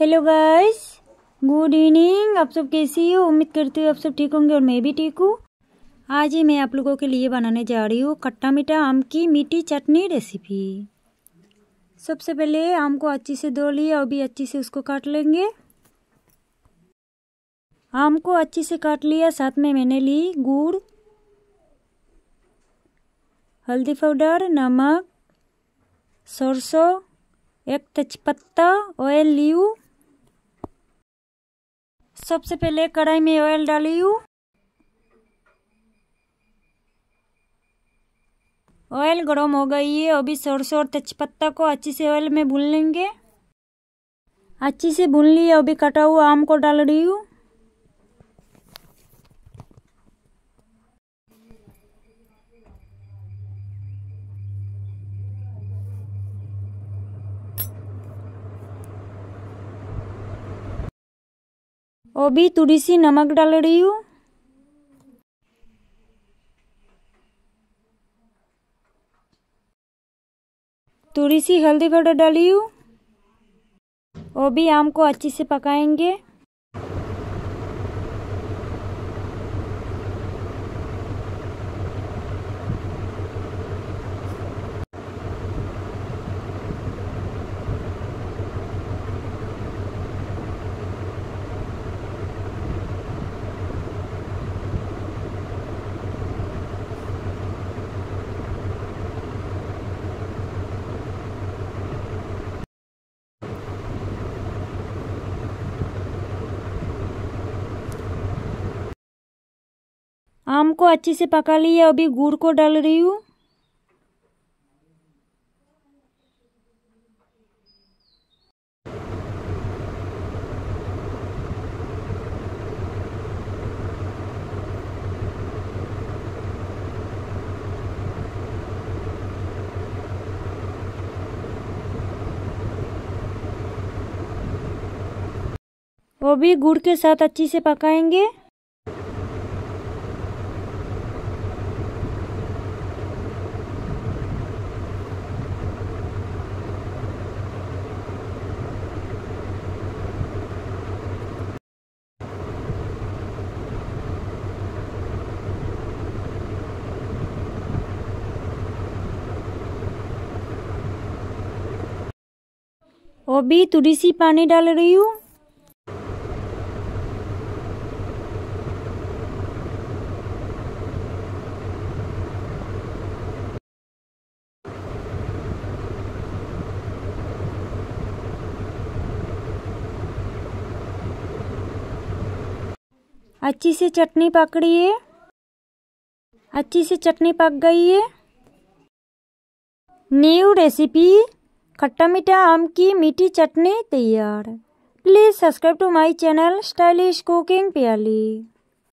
Hello guys, good evening. आप सब कैसी हो? उम्मीद करती हूँ आप सब ठीक होंगे और मैं भी ठीक हूँ। आज ही मैं आप लोगों के लिए बनाने जा रही हूँ खट्टा मीठा आम की मीठी चटनी रेसिपी। सबसे पहले आम को अच्छे से धो लिया, अभी अच्छे से उसको काट लेंगे। आम को अच्छे से काट लिया, साथ में मैंने ली गुड़, हल्दी पाउडर, नमक, सरसों, एक तेजपत्ता, ऑयल ली हूँ। सबसे पहले कढ़ाई में ऑयल डाली हूँ। ऑयल गर्म हो गई है, अभी सरसों और तेजपत्ता को अच्छे से ऑयल में भून लेंगे। अच्छे से भून लिया, अभी कटा हुआ आम को डाल रही हूँ। अभी थोड़ी सी नमक डाल रही हूँ। थोड़ी सी हल्दी पाउडर डाली हूँ। अभी आम को अच्छे से पकाएंगे। आम को अच्छे से पका लिया, अभी गुड़ को डाल रही हूँ। वो भी गुड़ के साथ अच्छे से पकाएंगे। और भी थोड़ी सी पानी डाल रही हूँ। अच्छी से चटनी पक रही है। अच्छी से चटनी पक गई है। न्यू रेसिपी खट्टा मीठा आम की मीठी चटनी तैयार। Please subscribe to my channel stylish cooking Piyali.